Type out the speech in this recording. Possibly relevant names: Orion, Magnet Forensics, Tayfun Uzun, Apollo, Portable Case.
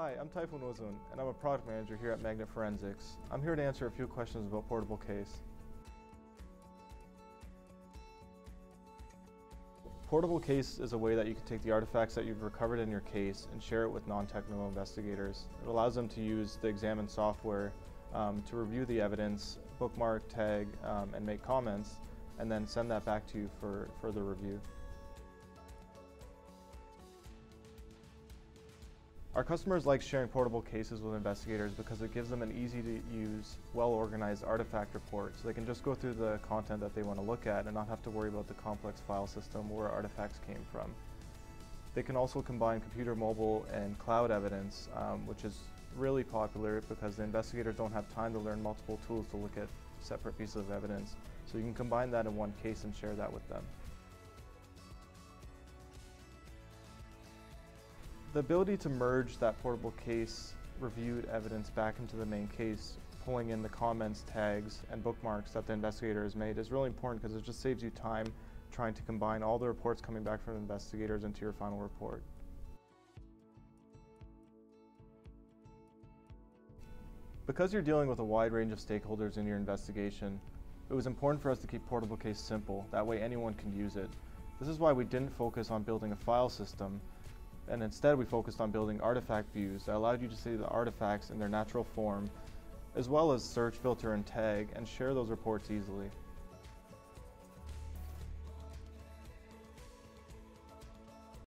Hi, I'm Tayfun Uzun, and I'm a product manager here at Magnet Forensics. I'm here to answer a few questions about Portable Case. Portable Case is a way that you can take the artifacts that you've recovered in your case and share it with non-technical investigators. It allows them to use the Examine software to review the evidence, bookmark, tag, and make comments, and then send that back to you for further review. Our customers like sharing portable cases with investigators because it gives them an easy-to-use, well-organized artifact report, so they can just go through the content that they want to look at and not have to worry about the complex file system where artifacts came from. They can also combine computer, mobile, and cloud evidence, which is really popular because the investigators don't have time to learn multiple tools to look at separate pieces of evidence. So you can combine that in one case and share that with them. The ability to merge that portable case reviewed evidence back into the main case, pulling in the comments, tags, and bookmarks that the investigator has made is really important because it just saves you time trying to combine all the reports coming back from investigators into your final report. Because you're dealing with a wide range of stakeholders in your investigation, it was important for us to keep Portable Case simple. That way anyone can use it. This is why we didn't focus on building a file system, and instead we focused on building artifact views that allowed you to see the artifacts in their natural form, as well as search, filter, and tag, and share those reports easily.